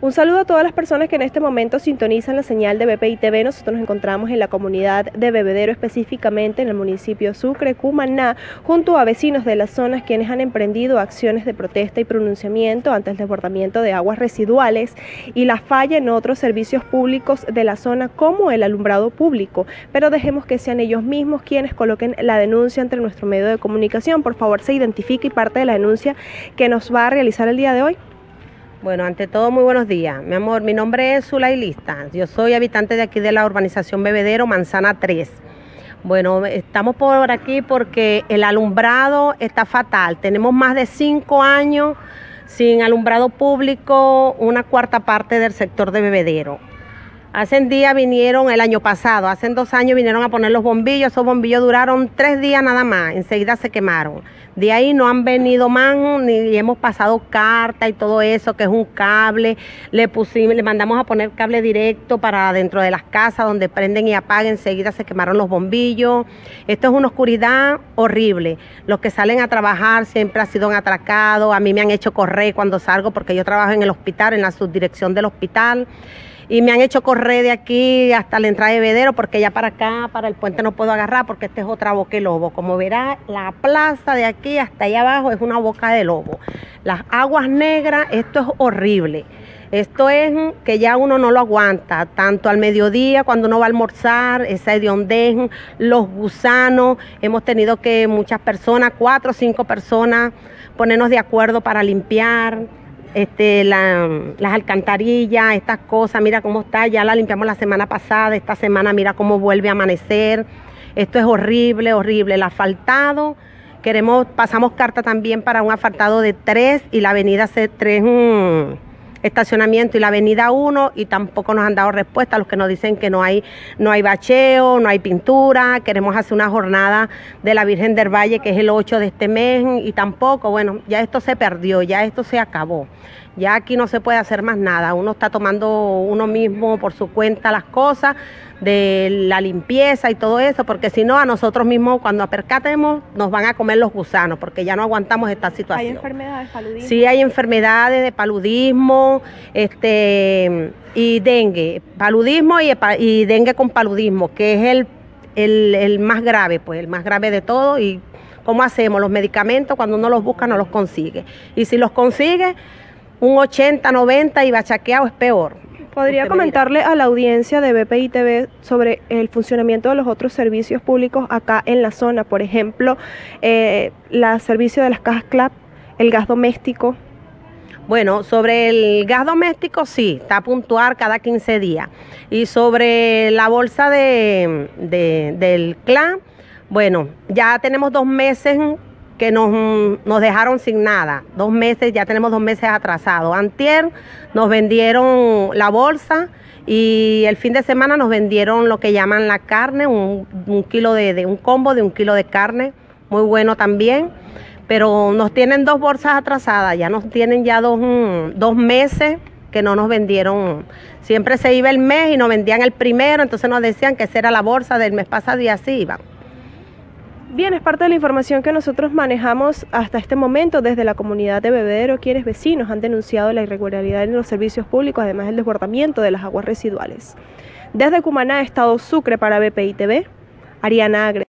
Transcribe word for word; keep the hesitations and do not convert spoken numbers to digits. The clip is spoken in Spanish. Un saludo a todas las personas que en este momento sintonizan la señal de V P I T V. Nosotros nos encontramos en la comunidad de Bebedero, específicamente en el municipio Sucre, Cumaná, junto a vecinos de las zonas quienes han emprendido acciones de protesta y pronunciamiento ante el desbordamiento de aguas residuales y la falla en otros servicios públicos de la zona como el alumbrado público. Pero dejemos que sean ellos mismos quienes coloquen la denuncia entre nuestro medio de comunicación. Por favor, se identifique y parte de la denuncia que nos va a realizar el día de hoy. Bueno, ante todo, muy buenos días. Mi amor, mi nombre es Zulay Lista. Yo soy habitante de aquí de la urbanización Bebedero, Manzana tres. Bueno, estamos por aquí porque el alumbrado está fatal. Tenemos más de cinco años sin alumbrado público, una cuarta parte del sector de Bebedero. Hace un día vinieron, el año pasado, hace dos años vinieron a poner los bombillos. Esos bombillos duraron tres días nada más, enseguida se quemaron. De ahí no han venido más, ni hemos pasado carta y todo eso, que es un cable. Le pusimos, le mandamos a poner cable directo para dentro de las casas, donde prenden y apagan, enseguida se quemaron los bombillos. Esto es una oscuridad horrible. Los que salen a trabajar siempre han sido atracados. A mí me han hecho correr cuando salgo, porque yo trabajo en el hospital, en la subdirección del hospital. Y me han hecho correr de aquí hasta la entrada de Bebedero, porque ya para acá, para el puente no puedo agarrar, porque esta es otra boca de lobo. Como verá, la plaza de aquí hasta allá abajo es una boca de lobo. Las aguas negras, esto es horrible. Esto es que ya uno no lo aguanta, tanto al mediodía cuando uno va a almorzar, esa hediondez, los gusanos. Hemos tenido que muchas personas, cuatro o cinco personas, ponernos de acuerdo para limpiar. Este, la, las alcantarillas, estas cosas, mira cómo está, ya la limpiamos la semana pasada, esta semana mira cómo vuelve a amanecer. Esto es horrible, horrible. El asfaltado, queremos, pasamos carta también para un asfaltado de tres y la avenida C tres, mmm, estacionamiento y la avenida uno, y tampoco nos han dado respuesta. A los que nos dicen que no hay, no hay bacheo, no hay pintura. Queremos hacer una jornada de la Virgen del Valle, que es el ocho de este mes, y tampoco. Bueno, ya esto se perdió, ya esto se acabó. Ya aquí no se puede hacer más nada. Uno está tomando uno mismo por su cuenta las cosas de la limpieza y todo eso, porque si no, a nosotros mismos cuando apercatemos nos van a comer los gusanos, porque ya no aguantamos esta situación. ¿Hay enfermedades de paludismo? Sí, hay enfermedades de paludismo este, y dengue. Paludismo y, y dengue con paludismo, que es el, el, el más grave, pues, el más grave de todo. Y ¿cómo hacemos? Los medicamentos, cuando uno los busca, no los consigue. Y si los consigue, un ochenta, noventa y bachaqueado es peor. ¿Podría comentarle a la audiencia de V P I T V sobre el funcionamiento de los otros servicios públicos acá en la zona? Por ejemplo, eh, el servicio de las cajas C L A P, el gas doméstico. Bueno, sobre el gas doméstico sí, está a puntuar cada quince días. Y sobre la bolsa de, de, del C L A P, bueno, ya tenemos dos meses que nos, nos dejaron sin nada, dos meses, ya tenemos dos meses atrasados. Antier nos vendieron la bolsa y el fin de semana nos vendieron lo que llaman la carne, un, un kilo de, de un combo de un kilo de carne, muy bueno también, pero nos tienen dos bolsas atrasadas, ya nos tienen ya dos, dos meses que no nos vendieron. Siempre se iba el mes y nos vendían el primero, entonces nos decían que esa era la bolsa del mes pasado y así iban. Bien, es parte de la información que nosotros manejamos hasta este momento desde la comunidad de Bebedero, quienes vecinos han denunciado la irregularidad en los servicios públicos, además del desbordamiento de las aguas residuales. Desde Cumaná, Estado Sucre, para V P I T V, Ariana Agre.